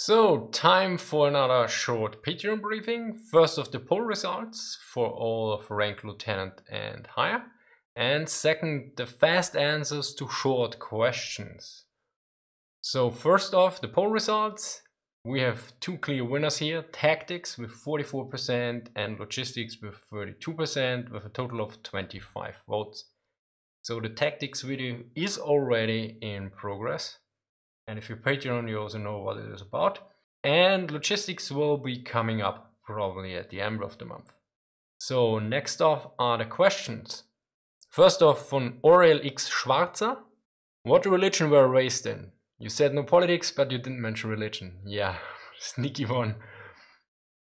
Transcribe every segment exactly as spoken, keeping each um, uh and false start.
So, time for another short Patreon briefing. First of the poll results for all of rank lieutenant and higher. And second, the fast answers to short questions. So first off, the poll results. We have two clear winners here. Tactics with forty-four percent and logistics with thirty-two percent with a total of twenty-five votes. So the tactics video is already in progress. And if you're Patreon, you also know what it is about. And logistics will be coming up probably at the end of the month. So next off are the questions. First off, von Aurel X Schwarzer. What religion were you raised in? You said no politics, but you didn't mention religion. Yeah, sneaky one.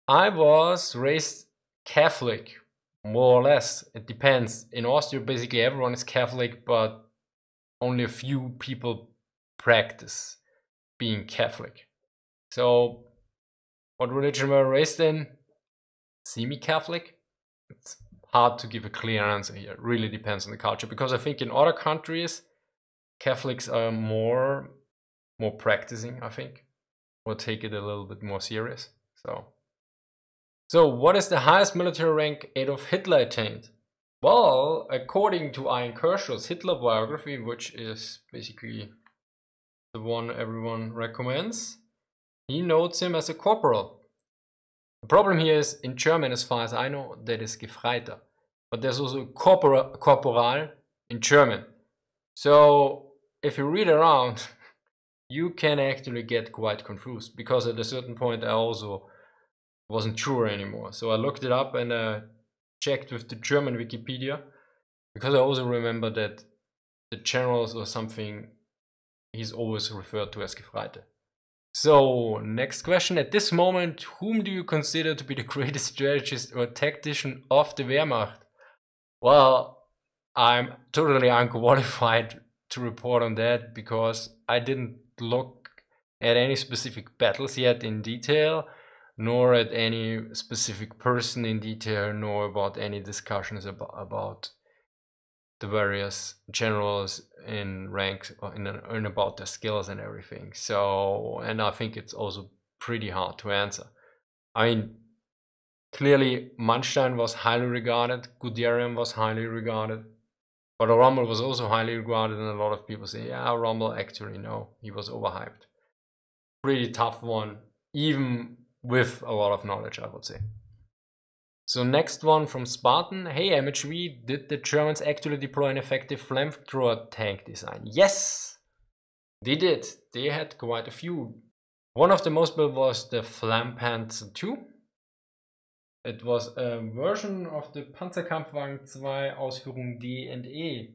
I was raised Catholic, more or less. It depends. In Austria, basically everyone is Catholic, but only a few people practice being Catholic. So, what religion were you raised in? Semi-Catholic? It's hard to give a clear answer here. It really depends on the culture, because I think in other countries, Catholics are more more practicing, I think, or take it a little bit more serious. So, so what is the highest military rank Adolf Hitler attained? Well, according to Ian Kershaw's Hitler biography, which is basically the one everyone recommends, he notes him as a corporal. The problem here is, in German, as far as I know, that is Gefreiter. But there's also corpora, Corporal in German. So if you read around, you can actually get quite confused, because at a certain point I also wasn't sure anymore. So I looked it up and I checked with the German Wikipedia, because I also remember that the generals or something, he's always referred to as Gefreiter. So, next question. At this moment, whom do you consider to be the greatest strategist or tactician of the Wehrmacht? Well, I'm totally unqualified to report on that, because I didn't look at any specific battles yet in detail, nor at any specific person in detail, nor about any discussions about, about the various generals in ranks and in about their skills and everything. So, and I think it's also pretty hard to answer. I mean, clearly Manstein was highly regarded, Guderian was highly regarded, but Rommel was also highly regarded, and a lot of people say, yeah, Rommel actually, no, he was overhyped. Pretty tough one, even with a lot of knowledge, I would say. So next one from Spartan. Hey M H V, did the Germans actually deploy an effective flamethrower tank design? Yes, they did. They had quite a few. One of the most built was the Flammpanzer two. It was a version of the Panzerkampfwagen two, Ausführung D and E.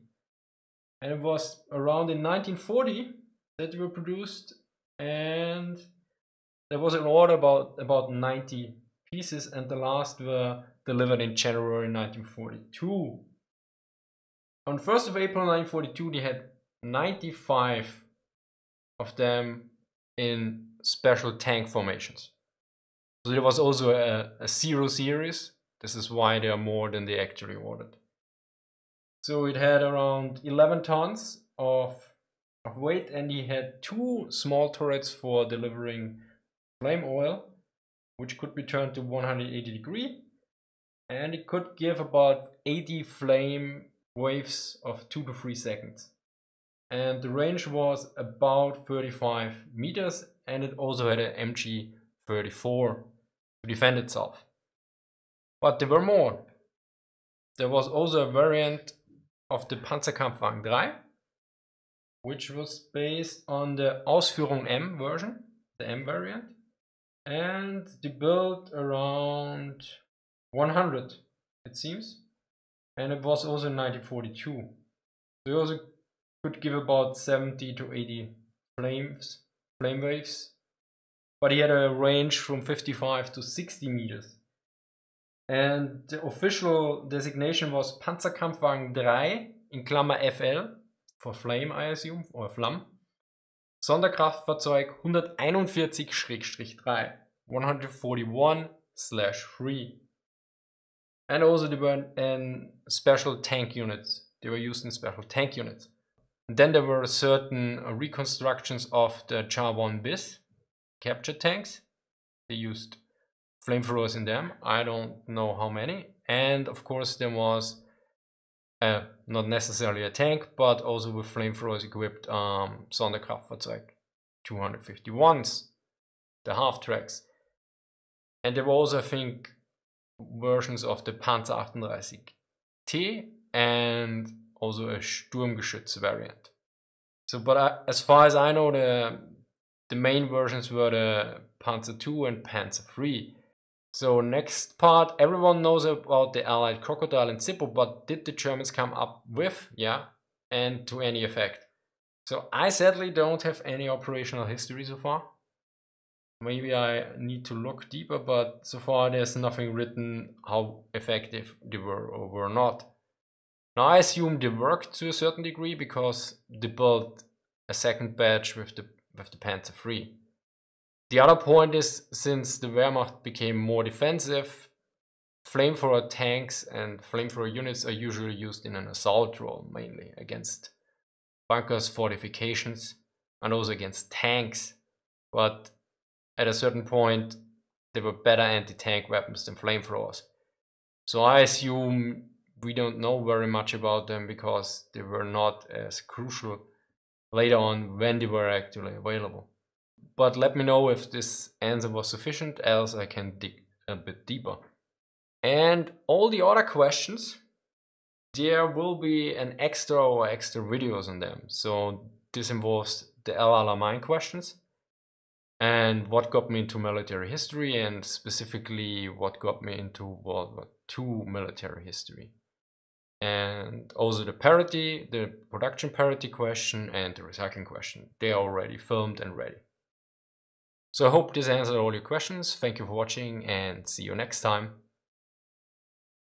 And it was around in nineteen forty that they were produced, and there was an order about, about ninety pieces, and the last were delivered in January nineteen forty-two. On first of April nineteen forty-two, they had ninety-five of them in special tank formations. So there was also a, a zero series. This is why there are more than they actually ordered. So it had around eleven tons of, of weight, and he had two small turrets for delivering flame oil, which could be turned to one hundred eighty degrees, and it could give about eighty flame waves of two to three seconds. And the range was about thirty-five meters, and it also had an M G thirty-four to defend itself. But there were more. There was also a variant of the Panzerkampfwagen three, which was based on the Ausführung M version, the M variant. And they built around one hundred, it seems, and it was also in nineteen forty-two. They also could give about seventy to eighty flames, flame waves, but he had a range from fifty-five to sixty meters. And the official designation was Panzerkampfwagen three in Klammer F L for flame, I assume, or Flamm. Sonderkraftfahrzeug one forty-one dash three, one forty-one slash three. And also they were in special tank units. They were used in special tank units. And then there were certain reconstructions of the Char one Bis, capture tanks. They used flamethrowers in them. I don't know how many. And of course there was uh, not necessarily a tank, but also with flamethrowers equipped um, Sonderkraftfahrzeug two fifty-ones, the half tracks. And there was, I think, versions of the Panzer thirty-eight T and also a Sturmgeschütz variant. So, but I, as far as I know, the the main versions were the Panzer two and Panzer three. So next part, everyone knows about the Allied Crocodile and Zippo, but did the Germans come up with, yeah, and to any effect? So I sadly don't have any operational history so far. Maybe I need to look deeper, but so far there's nothing written how effective they were or were not. Now I assume they worked to a certain degree because they built a second batch with the with the Panzer three. The other point is, since the Wehrmacht became more defensive, flamethrower tanks and flamethrower units are usually used in an assault role, mainly against bunkers, fortifications, and also against tanks. But at a certain point, there were better anti-tank weapons than flamethrowers. So I assume we don't know very much about them because they were not as crucial later on when they were actually available. But let me know if this answer was sufficient, else I can dig a bit deeper. And all the other questions, there will be an extra or extra videos on them. So this involves the El Alamein questions, and what got me into military history, and specifically what got me into World War Two military history. And also the parity, the production parity question and the recycling question. They are already filmed and ready. So I hope this answered all your questions. Thank you for watching and see you next time.